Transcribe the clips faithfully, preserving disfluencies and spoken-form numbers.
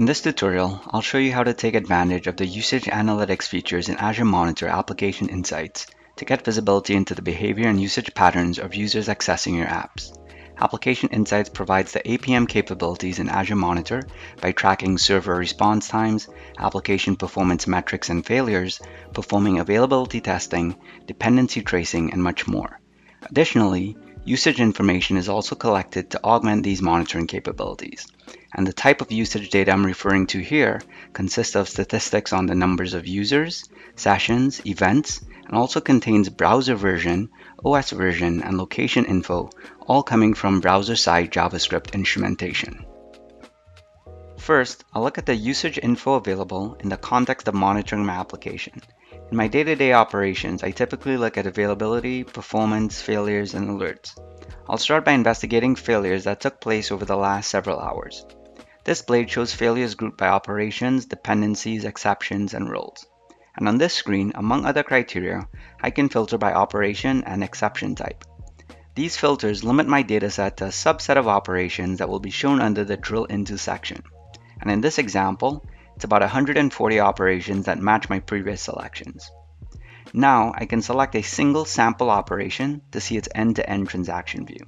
In this tutorial, I'll show you how to take advantage of the usage analytics features in Azure Monitor Application Insights to get visibility into the behavior and usage patterns of users accessing your apps. Application Insights provides the A P M capabilities in Azure Monitor by tracking server response times, application performance metrics and failures, performing availability testing, dependency tracing, and much more. Additionally, usage information is also collected to augment these monitoring capabilities. And the type of usage data I'm referring to here consists of statistics on the numbers of users, sessions, events, and also contains browser version, O S version, and location info, all coming from browser-side JavaScript instrumentation. First, I'll look at the usage info available in the context of monitoring my application. In my day-to-day operations, I typically look at availability, performance, failures, and alerts. I'll start by investigating failures that took place over the last several hours. This blade shows failures grouped by operations, dependencies, exceptions, and roles. And on this screen, among other criteria, I can filter by operation and exception type. These filters limit my dataset to a subset of operations that will be shown under the drill into section. And in this example, it's about one hundred forty operations that match my previous selections. Now I can select a single sample operation to see its end-to-end transaction view.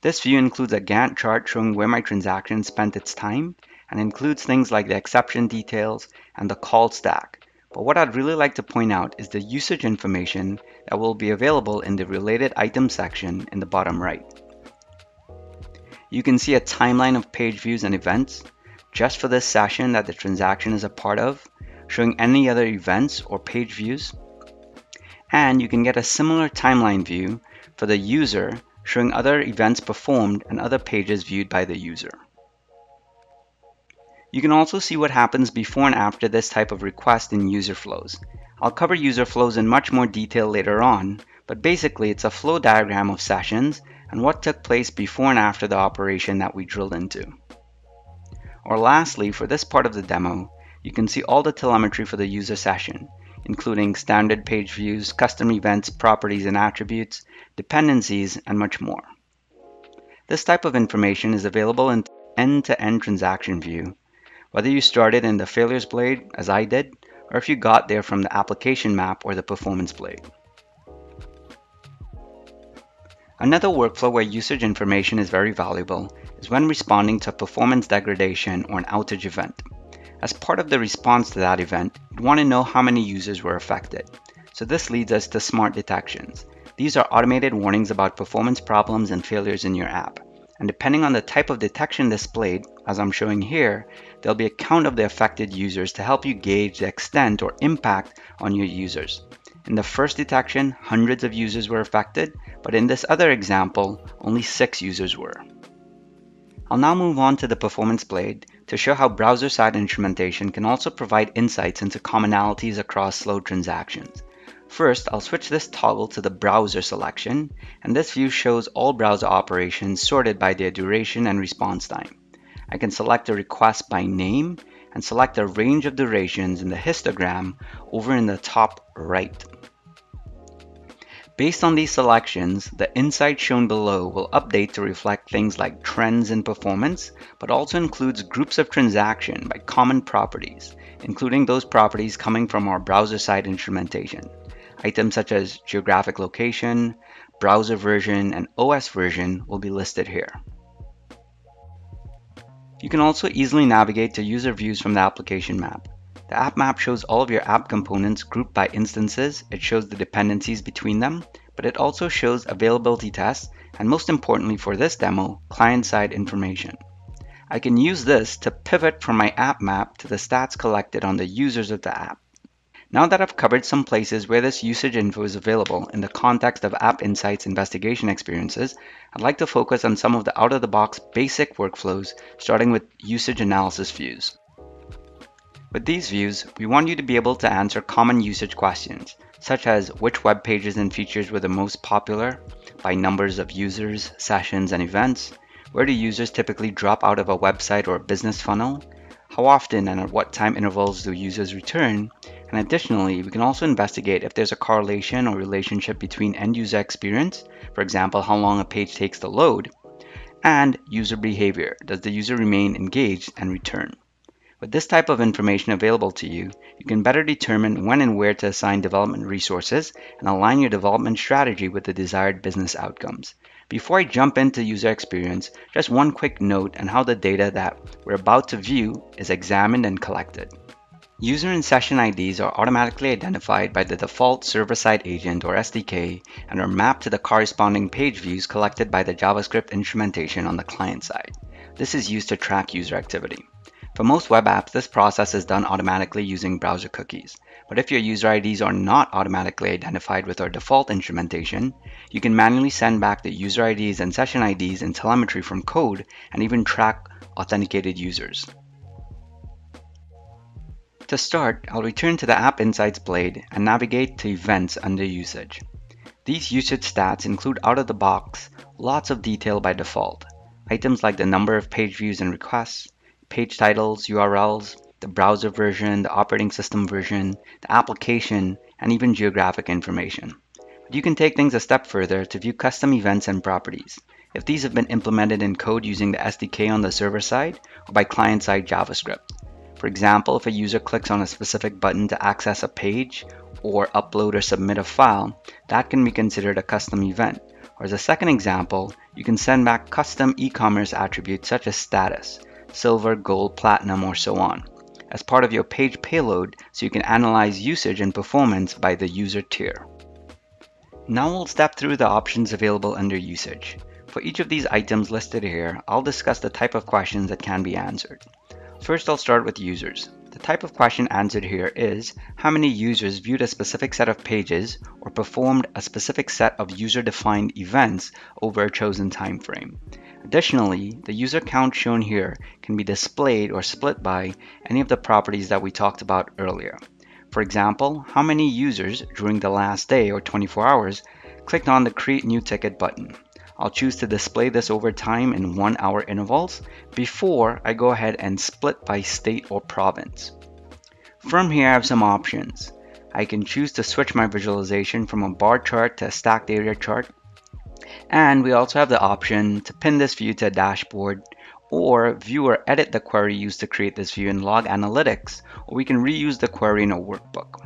This view includes a Gantt chart showing where my transaction spent its time and includes things like the exception details and the call stack. But what I'd really like to point out is the usage information that will be available in the related item section in the bottom right. You can see a timeline of page views and events just for this session that the transaction is a part of, showing any other events or page views. And you can get a similar timeline view for the user, showing other events performed and other pages viewed by the user. You can also see what happens before and after this type of request in user flows. I'll cover user flows in much more detail later on, but basically it's a flow diagram of sessions and what took place before and after the operation that we drilled into. Or lastly, for this part of the demo, you can see all the telemetry for the user session, including standard page views, custom events, properties and attributes, dependencies, and much more. This type of information is available in end-to-end transaction view, whether you started in the failures blade, as I did, or if you got there from the application map or the performance blade. Another workflow where usage information is very valuable is when responding to performance degradation or an outage event. As part of the response to that event, you'd want to know how many users were affected. So this leads us to smart detections. These are automated warnings about performance problems and failures in your app. And depending on the type of detection displayed, as I'm showing here, there'll be a count of the affected users to help you gauge the extent or impact on your users. In the first detection, hundreds of users were affected, but in this other example, only six users were. I'll now move on to the performance blade to show how browser-side instrumentation can also provide insights into commonalities across slow transactions. First, I'll switch this toggle to the browser selection, and this view shows all browser operations sorted by their duration and response time. I can select a request by name and select a range of durations in the histogram over in the top right. Based on these selections, the insight shown below will update to reflect things like trends in performance, but also includes groups of transaction by common properties, including those properties coming from our browser-side instrumentation. Items such as geographic location, browser version, and O S version will be listed here. You can also easily navigate to user views from the application map. The app map shows all of your app components grouped by instances. It shows the dependencies between them, but it also shows availability tests, and most importantly for this demo, client-side information. I can use this to pivot from my app map to the stats collected on the users of the app. Now that I've covered some places where this usage info is available in the context of App Insights investigation experiences, I'd like to focus on some of the out-of-the-box basic workflows, starting with usage analysis views. With these views, we want you to be able to answer common usage questions, such as which web pages and features were the most popular, by numbers of users, sessions, and events, where do users typically drop out of a website or a business funnel, how often and at what time intervals do users return, and additionally, we can also investigate if there's a correlation or relationship between end-user experience, for example, how long a page takes to load, and user behavior. Does the user remain engaged and return? With this type of information available to you, you can better determine when and where to assign development resources and align your development strategy with the desired business outcomes. Before I jump into user experience, just one quick note on how the data that we're about to view is examined and collected. User and session I Ds are automatically identified by the default server-side agent or S D K and are mapped to the corresponding page views collected by the JavaScript instrumentation on the client side. This is used to track user activity. For most web apps, this process is done automatically using browser cookies. But if your user I Ds are not automatically identified with our default instrumentation, you can manually send back the user I Ds and session I Ds in telemetry from code and even track authenticated users. To start, I'll return to the App Insights blade and navigate to Events under Usage. These usage stats include out-of-the-box lots of detail by default. Items like the number of page views and requests, page titles, U R Ls, the browser version, the operating system version, the application, and even geographic information. But you can take things a step further to view custom events and properties, if these have been implemented in code using the S D K on the server side or by client-side JavaScript. For example, if a user clicks on a specific button to access a page or upload or submit a file, that can be considered a custom event. Or as a second example, you can send back custom e-commerce attributes such as status, silver, gold, platinum, or so on, as part of your page payload so you can analyze usage and performance by the user tier. Now we'll step through the options available under usage. For each of these items listed here, I'll discuss the type of questions that can be answered. First, I'll start with users. The type of question answered here is how many users viewed a specific set of pages or performed a specific set of user-defined events over a chosen time frame. Additionally, the user count shown here can be displayed or split by any of the properties that we talked about earlier. For example, how many users during the last day or twenty-four hours clicked on the Create New Ticket button. I'll choose to display this over time in one hour intervals before I go ahead and split by state or province. From here, I have some options. I can choose to switch my visualization from a bar chart to a stacked area chart. And we also have the option to pin this view to a dashboard or view or edit the query used to create this view in Log Analytics, or we can reuse the query in a workbook.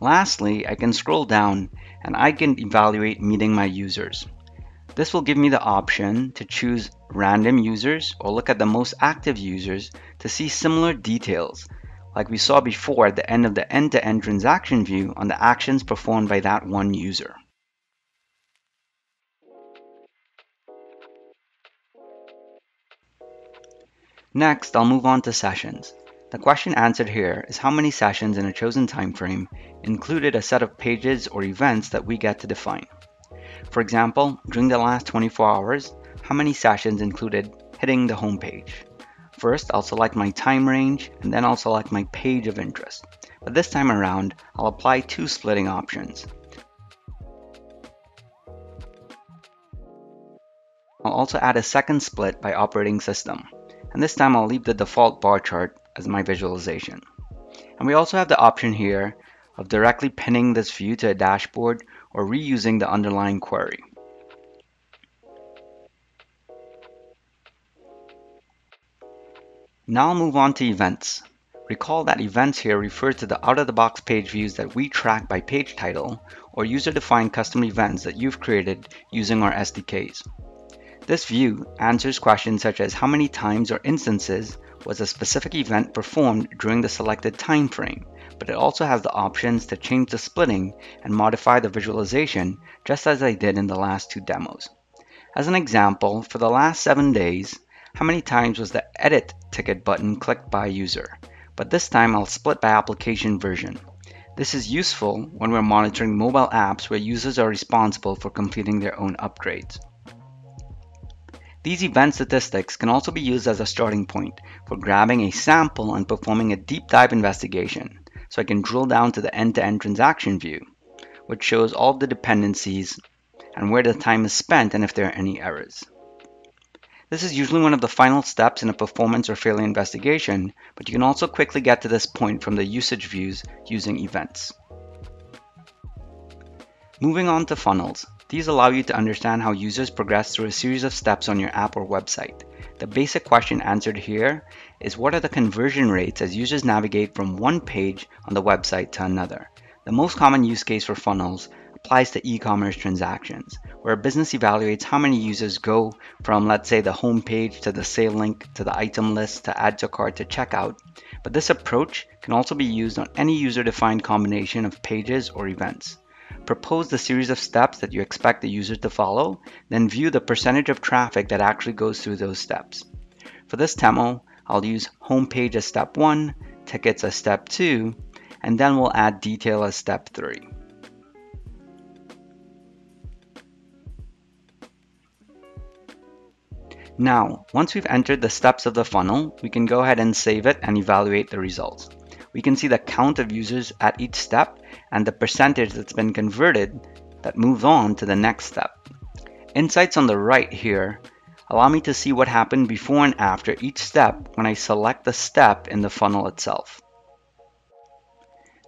Lastly, I can scroll down and I can evaluate meeting my users. This will give me the option to choose random users or look at the most active users to see similar details like we saw before at the end of the end-to-end transaction view on the actions performed by that one user. Next, I'll move on to sessions. The question answered here is how many sessions in a chosen time frame included a set of pages or events that we get to define. For example, during the last twenty-four hours, how many sessions included hitting the home page? First, I'll select my time range and then I'll select my page of interest. But this time around, I'll apply two splitting options. I'll also add a second split by operating system. And this time I'll leave the default bar chart as my visualization. And we also have the option here of directly pinning this view to a dashboard or reusing the underlying query. Now I'll move on to events. Recall that events here refer to the out-of-the-box page views that we track by page title or user-defined custom events that you've created using our S D Ks. This view answers questions such as how many times or instances was a specific event performed during the selected time frame, but it also has the options to change the splitting and modify the visualization just as I did in the last two demos. As an example, for the last seven days, how many times was the Edit Ticket button clicked by a user? But this time I'll split by application version. This is useful when we're monitoring mobile apps where users are responsible for completing their own upgrades. These event statistics can also be used as a starting point for grabbing a sample and performing a deep dive investigation. So I can drill down to the end-to-end transaction view, which shows all the dependencies and where the time is spent and if there are any errors. This is usually one of the final steps in a performance or failure investigation, but you can also quickly get to this point from the usage views using events. Moving on to funnels. These allow you to understand how users progress through a series of steps on your app or website. The basic question answered here is, what are the conversion rates as users navigate from one page on the website to another? The most common use case for funnels applies to e-commerce transactions, where a business evaluates how many users go from, let's say, the home page to the sale link to the item list to add to cart to checkout. But this approach can also be used on any user-defined combination of pages or events. Propose the series of steps that you expect the user to follow, then view the percentage of traffic that actually goes through those steps. For this demo, I'll use homepage as step one, tickets as step two, and then we'll add detail as step three. Now, once we've entered the steps of the funnel, we can go ahead and save it and evaluate the results. We can see the count of users at each step and the percentage that's been converted that moves on to the next step. Insights on the right here allow me to see what happened before and after each step when I select the step in the funnel itself.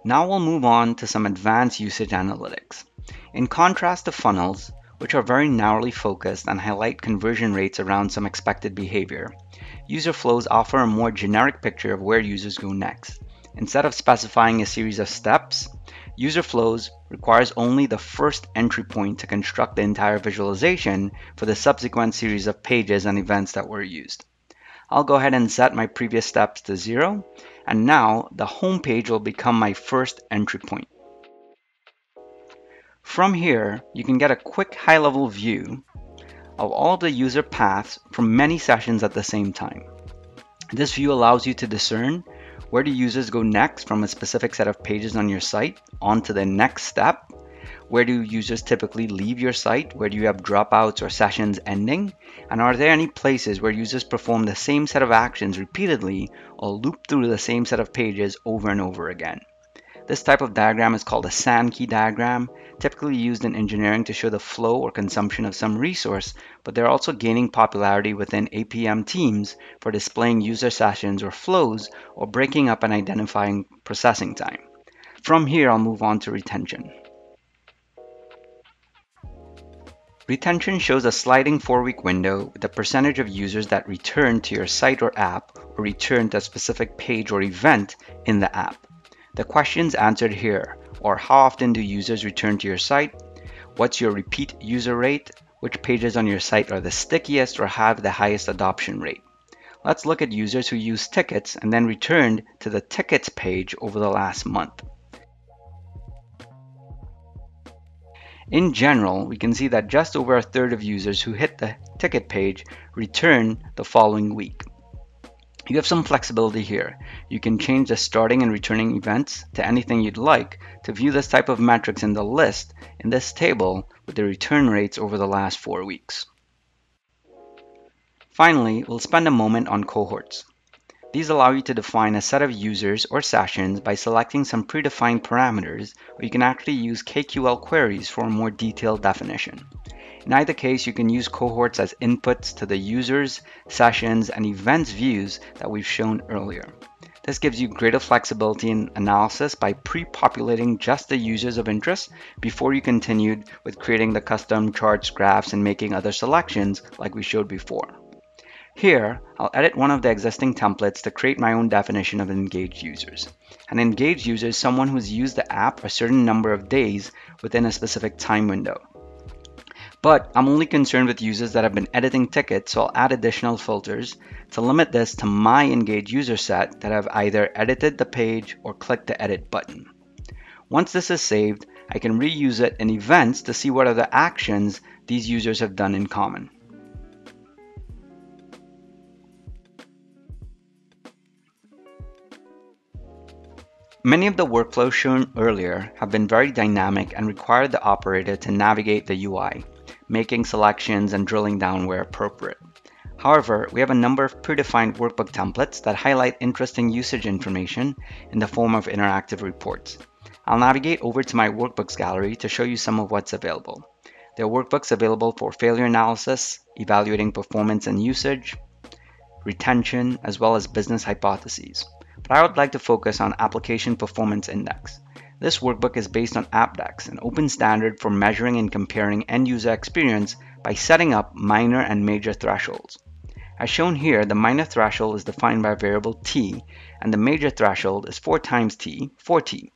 Now we'll move on to some advanced usage analytics. In contrast to funnels, which are very narrowly focused and highlight conversion rates around some expected behavior, user flows offer a more generic picture of where users go next. Instead of specifying a series of steps, user flows requires only the first entry point to construct the entire visualization for the subsequent series of pages and events that were used. I'll go ahead and set my previous steps to zero, and now the home page will become my first entry point. From here, you can get a quick high-level view of all of the user paths from many sessions at the same time. This view allows you to discern where do users go next from a specific set of pages on your site onto the next step, where do users typically leave your site, where do you have dropouts or sessions ending, and are there any places where users perform the same set of actions repeatedly or loop through the same set of pages over and over again. This type of diagram is called a Sankey diagram, typically used in engineering to show the flow or consumption of some resource, but they're also gaining popularity within A P M teams for displaying user sessions or flows or breaking up and identifying processing time. From here, I'll move on to retention. Retention shows a sliding four-week window with the percentage of users that return to your site or app or return to a specific page or event in the app. The questions answered here are how often do users return to your site, what's your repeat user rate, which pages on your site are the stickiest or have the highest adoption rate. Let's look at users who used tickets and then returned to the tickets page over the last month. In general, we can see that just over a third of users who hit the ticket page return the following week. You have some flexibility here. You can change the starting and returning events to anything you'd like to view this type of metrics in the list in this table with the return rates over the last four weeks. Finally, we'll spend a moment on cohorts. These allow you to define a set of users or sessions by selecting some predefined parameters, or you can actually use K Q L queries for a more detailed definition. In either case, you can use cohorts as inputs to the users, sessions, and events views that we've shown earlier. This gives you greater flexibility in analysis by pre-populating just the users of interest before you continued with creating the custom charts, graphs, and making other selections like we showed before. Here, I'll edit one of the existing templates to create my own definition of engaged users. An engaged user is someone who's used the app a certain number of days within a specific time window. But I'm only concerned with users that have been editing tickets, so I'll add additional filters to limit this to my engaged user set that have either edited the page or clicked the edit button. Once this is saved, I can reuse it in events to see what other actions these users have done in common. Many of the workflows shown earlier have been very dynamic and require the operator to navigate the U I, making selections and drilling down where appropriate. However, we have a number of predefined workbook templates that highlight interesting usage information in the form of interactive reports. I'll navigate over to my workbooks gallery to show you some of what's available. There are workbooks available for failure analysis, evaluating performance and usage, retention, as well as business hypotheses. But I would like to focus on Application Performance Index. This workbook is based on Apdex, an open standard for measuring and comparing end-user experience by setting up minor and major thresholds. As shown here, the minor threshold is defined by a variable t, and the major threshold is four times t, four t.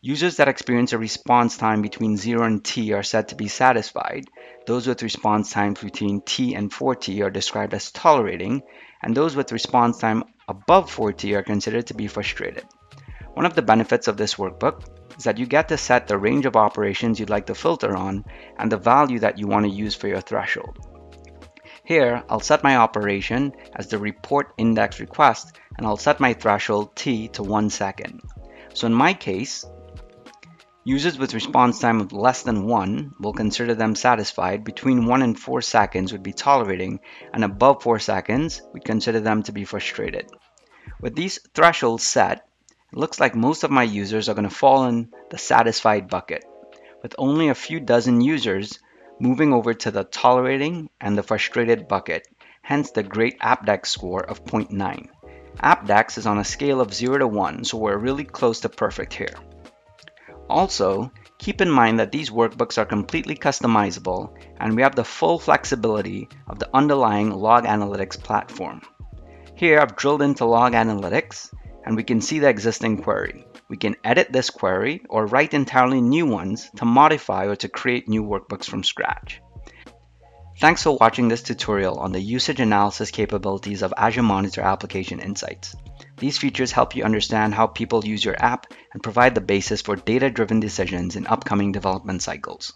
Users that experience a response time between zero and t are said to be satisfied. Those with response times between t and four t are described as tolerating, and those with response time above four t are considered to be frustrated. One of the benefits of this workbook is that you get to set the range of operations you'd like to filter on and the value that you want to use for your threshold. Here, I'll set my operation as the report index request, and I'll set my threshold t to one second. So in my case, users with response time of less than one will consider them satisfied, between one and four seconds would be tolerating, and above four seconds, we consider them to be frustrated. With these thresholds set, it looks like most of my users are going to fall in the satisfied bucket, with only a few dozen users moving over to the tolerating and the frustrated bucket, hence the great Apdex score of zero point nine. Apdex is on a scale of zero to one, so we're really close to perfect here. Also, keep in mind that these workbooks are completely customizable, and we have the full flexibility of the underlying Log Analytics platform. Here, I've drilled into Log Analytics, and we can see the existing query. We can edit this query or write entirely new ones to modify or to create new workbooks from scratch. Thanks for watching this tutorial on the usage analysis capabilities of Azure Monitor Application Insights. These features help you understand how people use your app and provide the basis for data-driven decisions in upcoming development cycles.